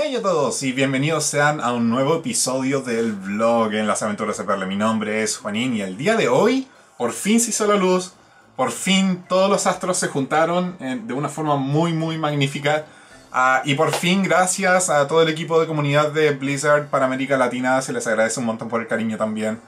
Hey a todos y bienvenidos sean a un nuevo episodio del vlog en Las Aventuras de Perle. Mi nombre es Juanín y el día de hoy por fin se hizo la luz, por fin todos los astros se juntaron de una forma muy magnífica y por fin gracias a todo el equipo de comunidad de Blizzard para América Latina se les agradece un montón por el cariño también.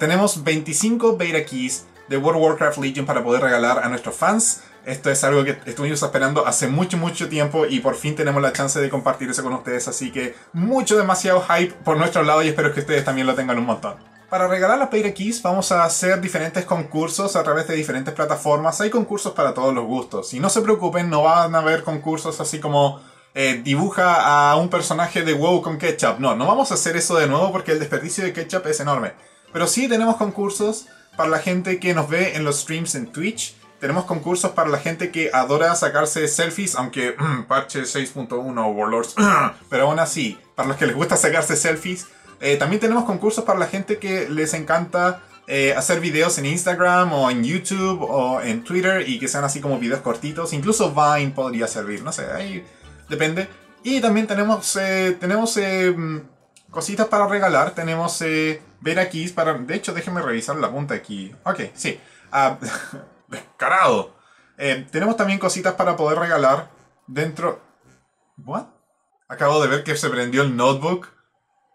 Tenemos 25 beta keys de World of Warcraft Legion para poder regalar a nuestros fans. Esto es algo que estuvimos esperando hace mucho tiempo y por fin tenemos la chance de compartir eso con ustedes, así que demasiado hype por nuestro lado y espero que ustedes también lo tengan un montón. Para regalar las beta keys vamos a hacer diferentes concursos a través de diferentes plataformas. Hay concursos para todos los gustos y no se preocupen, no van a haber concursos así como dibuja a un personaje de WoW con ketchup. No, no vamos a hacer eso de nuevo porque el desperdicio de ketchup es enorme. Pero sí tenemos concursos para la gente que nos ve en los streams en Twitch. Tenemos concursos para la gente que adora sacarse selfies, aunque parche 6.1 Warlords, pero aún así, para los que les gusta sacarse selfies. También tenemos concursos para la gente que les encanta hacer videos en Instagram o en YouTube o en Twitter y que sean así como videos cortitos. Incluso Vine podría servir, no sé, ahí depende. Y también tenemos, cositas para regalar. Tenemos beta keys para... De hecho, déjenme revisar la punta aquí. Ok, sí. Descarado. Tenemos también cositas para poder regalar dentro... ¿What? Acabo de ver que se prendió el notebook,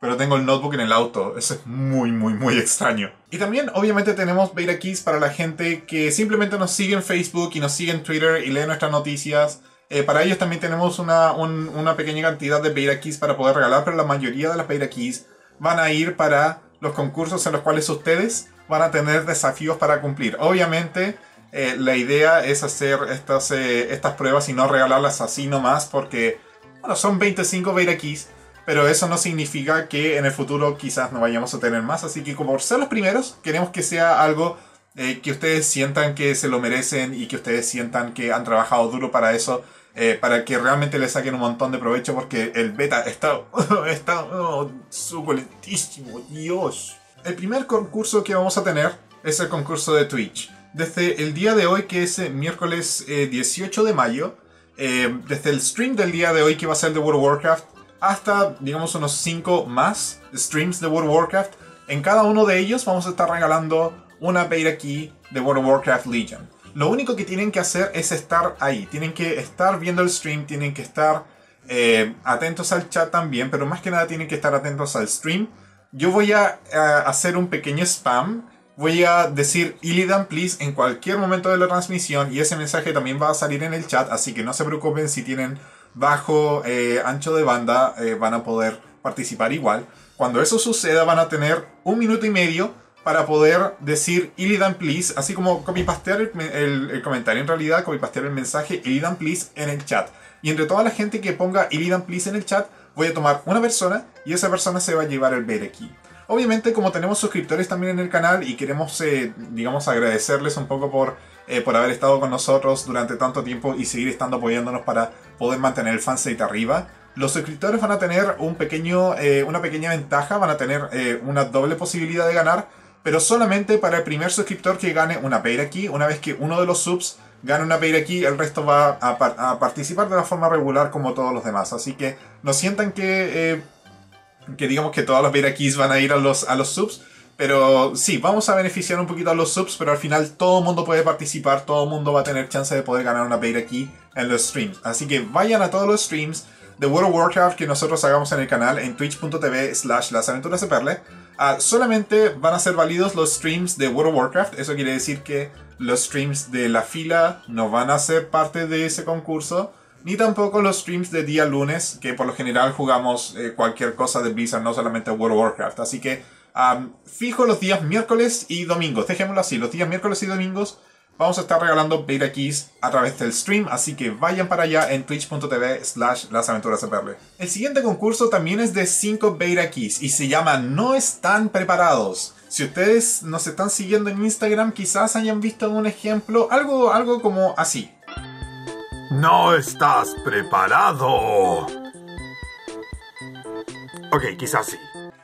pero tengo el notebook en el auto. Eso es muy extraño. Y también, obviamente, tenemos beta keys para la gente que simplemente nos sigue en Facebook y nos sigue en Twitter y lee nuestras noticias. Para ellos también tenemos una pequeña cantidad de beta keys para poder regalar, pero la mayoría de las beta keys van a ir para los concursos en los cuales ustedes van a tener desafíos para cumplir. Obviamente... la idea es hacer estas pruebas y no regalarlas así nomás porque, bueno, son 25 beta keys, pero eso no significa que en el futuro quizás no vayamos a tener más. Así que como por ser los primeros, queremos que sea algo que ustedes sientan que se lo merecen y que ustedes sientan que han trabajado duro para eso, para que realmente le saquen un montón de provecho porque el beta está, suculentísimo, Dios. El primer concurso que vamos a tener es el concurso de Twitch. Desde el día de hoy, que es miércoles 18 de mayo, desde el stream del día de hoy, que va a ser de World of Warcraft, hasta, digamos, unos 5 más streams de World of Warcraft, en cada uno de ellos vamos a estar regalando una beta key de World of Warcraft Legion. Lo único que tienen que hacer es estar ahí, tienen que estar viendo el stream, tienen que estar atentos al chat también, pero más que nada tienen que estar atentos al stream. Yo voy a hacer un pequeño spam. Voy a decir Illidan please en cualquier momento de la transmisión y ese mensaje también va a salir en el chat, así que no se preocupen si tienen bajo ancho de banda, van a poder participar igual. Cuando eso suceda van a tener 1 minuto y medio para poder decir Illidan please, así como copypastear el comentario, en realidad copypastear el mensaje Illidan please en el chat. Y entre toda la gente que ponga Illidan please en el chat, voy a tomar una persona y esa persona se va a llevar el beta key. Obviamente, como tenemos suscriptores también en el canal y queremos, digamos, agradecerles un poco por haber estado con nosotros durante tanto tiempo y seguir estando apoyándonos para poder mantener el fansite arriba, los suscriptores van a tener un pequeño, una pequeña ventaja, van a tener una doble posibilidad de ganar, pero solamente para el primer suscriptor que gane una beta key. Una vez que uno de los subs gane una beta key, el resto va a participar de la forma regular como todos los demás. Así que no sientan que digamos que todas las beta keys van a ir a los subs, pero sí, vamos a beneficiar un poquito a los subs, pero al final todo el mundo puede participar, todo el mundo va a tener chance de poder ganar una beta key en los streams. Así que vayan a todos los streams de World of Warcraft que nosotros hagamos en el canal, en twitch.tv/lasaventurasdeperle. Solamente van a ser válidos los streams de World of Warcraft, eso quiere decir que los streams de la fila no van a ser parte de ese concurso, ni tampoco los streams de día lunes, que por lo general jugamos cualquier cosa de Blizzard, no solamente World of Warcraft. Así que fijo los días miércoles y domingos, dejémoslo así, los días miércoles y domingos vamos a estar regalando beta keys a través del stream, así que vayan para allá en twitch.tv/lasaventurasdeperle. El siguiente concurso también es de 5 beta keys y se llama No Están Preparados. Si ustedes nos están siguiendo en Instagram quizás hayan visto un ejemplo, algo como así. ¡No estás preparado! Ok, quizás sí.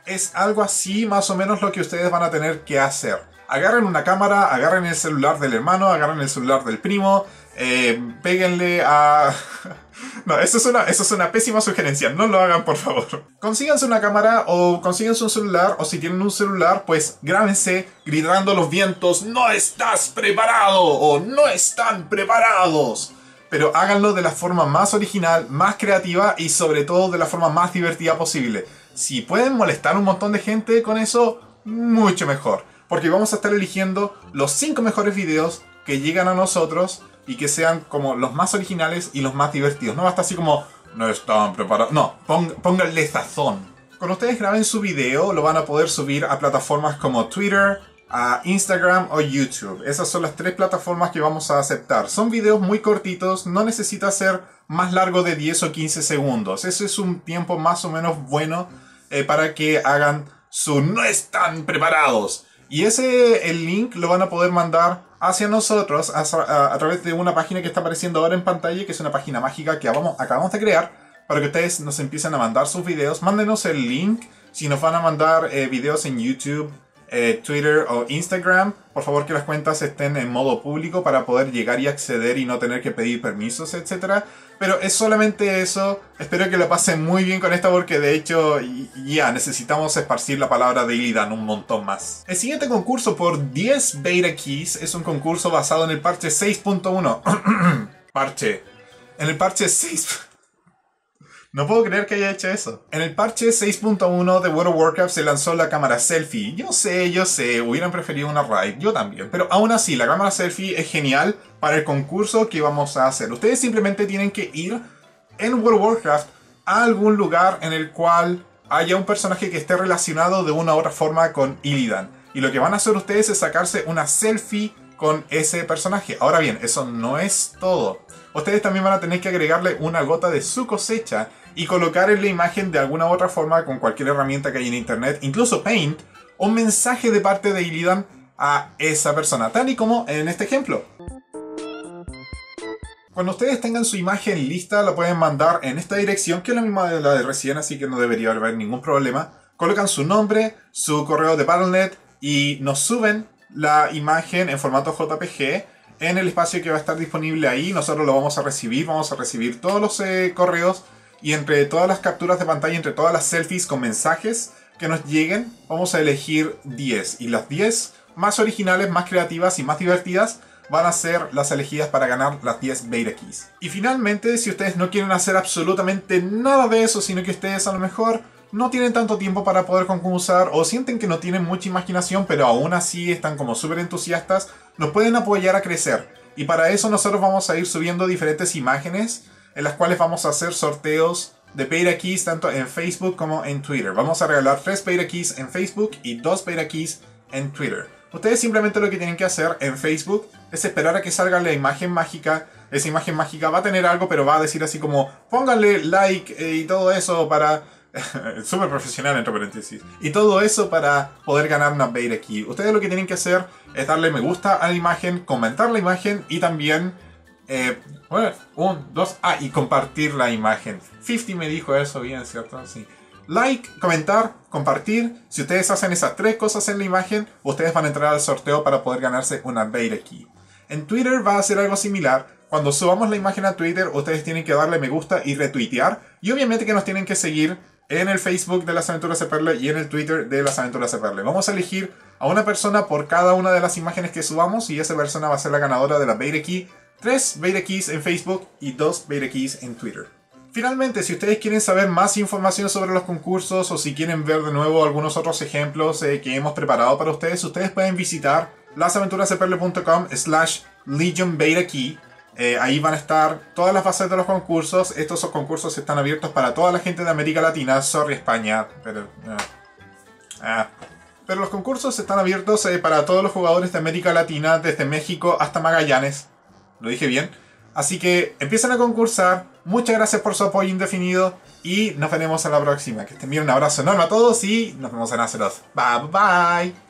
Es algo así más o menos lo que ustedes van a tener que hacer. Agarren una cámara, agarren el celular del hermano, agarren el celular del primo, péguenle a... No, eso es una pésima sugerencia. No lo hagan, por favor. Consíganse una cámara o consíganse un celular, o si tienen un celular, pues grábense gritando a los vientos, "¡No estás preparado!" o "¡No están preparados!". Pero háganlo de la forma más original, más creativa y sobre todo de la forma más divertida posible. Si pueden molestar a un montón de gente con eso, mucho mejor. Porque vamos a estar eligiendo los 5 mejores videos que llegan a nosotros y que sean como los más originales y los más divertidos. No basta así como, "No están preparados". No, pónganle sazón. Cuando ustedes graben su video, lo van a poder subir a plataformas como Twitter, a Instagram o YouTube. Esas son las 3 plataformas que vamos a aceptar. Son videos muy cortitos, no necesita ser más largo de 10 o 15 segundos. Eso es un tiempo más o menos bueno para que hagan su "no están preparados". Y el link lo van a poder mandar hacia nosotros a través de una página que está apareciendo ahora en pantalla, que es una página mágica que acabamos de crear para que ustedes nos empiecen a mandar sus videos. Mándenos el link si nos van a mandar videos en YouTube, Twitter o Instagram. Por favor, que las cuentas estén en modo público para poder llegar y acceder y no tener que pedir permisos, etc. Pero es solamente eso. Espero que lo pasen muy bien con esta, porque de hecho ya necesitamos esparcir la palabra de Illidan un montón más. El siguiente concurso por 10 Beta Keys es un concurso basado en el parche 6.1. Parche. En el parche 6... No puedo creer que haya hecho eso. En el parche 6.1 de World of Warcraft se lanzó la cámara selfie. Yo sé, hubieran preferido una RAID, yo también. Pero aún así, la cámara selfie es genial para el concurso que vamos a hacer. Ustedes simplemente tienen que ir en World of Warcraft a algún lugar en el cual haya un personaje que esté relacionado de una u otra forma con Illidan. Y lo que van a hacer ustedes es sacarse una selfie con ese personaje. Ahora bien, eso no es todo. Ustedes también van a tener que agregarle una gota de su cosecha y colocar en la imagen de alguna u otra forma, con cualquier herramienta que hay en internet, incluso Paint, un mensaje de parte de Illidan a esa persona, tal y como en este ejemplo. Cuando ustedes tengan su imagen lista, la pueden mandar en esta dirección, que es la misma de la de recién, así que no debería haber ningún problema. Colocan su nombre, su correo de Battle.net y nos suben la imagen en formato JPG en el espacio que va a estar disponible ahí. Nosotros lo vamos a recibir todos los correos. Y entre todas las capturas de pantalla, entre todas las selfies con mensajes que nos lleguen, vamos a elegir 10. Y las 10 más originales, más creativas y más divertidas van a ser las elegidas para ganar las 10 Beta Keys. Y finalmente, si ustedes no quieren hacer absolutamente nada de eso, sino que ustedes a lo mejor no tienen tanto tiempo para poder concursar, o sienten que no tienen mucha imaginación, pero aún así están como súper entusiastas, nos pueden apoyar a crecer. Y para eso nosotros vamos a ir subiendo diferentes imágenes en las cuales vamos a hacer sorteos de Beta Keys tanto en Facebook como en Twitter. Vamos a regalar 3 Beta Keys en Facebook y 2 Beta Keys en Twitter. Ustedes simplemente lo que tienen que hacer en Facebook es esperar a que salga la imagen mágica. Esa imagen mágica va a tener algo, pero va a decir así como, "Pónganle like y todo eso para..." Súper profesional, entre paréntesis. Y todo eso para poder ganar una Beta Key. Ustedes lo que tienen que hacer es darle me gusta a la imagen, comentar la imagen y también... y compartir la imagen. 50 me dijo eso bien, ¿cierto? Sí. Like, comentar, compartir. Si ustedes hacen esas 3 cosas en la imagen, ustedes van a entrar al sorteo para poder ganarse una Beta Key. En Twitter va a ser algo similar. Cuando subamos la imagen a Twitter, ustedes tienen que darle me gusta y retuitear. Y obviamente que nos tienen que seguir en el Facebook de Las Aventuras de Perle y en el Twitter de Las Aventuras de Perle. Vamos a elegir a una persona por cada una de las imágenes que subamos, y esa persona va a ser la ganadora de la Beta Key. 3 Beta Keys en Facebook y 2 Beta Keys en Twitter. Finalmente, si ustedes quieren saber más información sobre los concursos, o si quieren ver de nuevo algunos otros ejemplos que hemos preparado para ustedes, ustedes pueden visitar lasaventurasdeperle.com/Legion Beta Key. Ahí van a estar todas las bases de los concursos. Estos concursos están abiertos para toda la gente de América Latina. Sorry, España, pero... Pero los concursos están abiertos para todos los jugadores de América Latina, desde México hasta Magallanes. Lo dije bien. Así que empiecen a concursar. Muchas gracias por su apoyo indefinido. Y nos veremos a la próxima. Que estén bien. Un abrazo enorme a todos. Y nos vemos en Azeroth. Bye bye.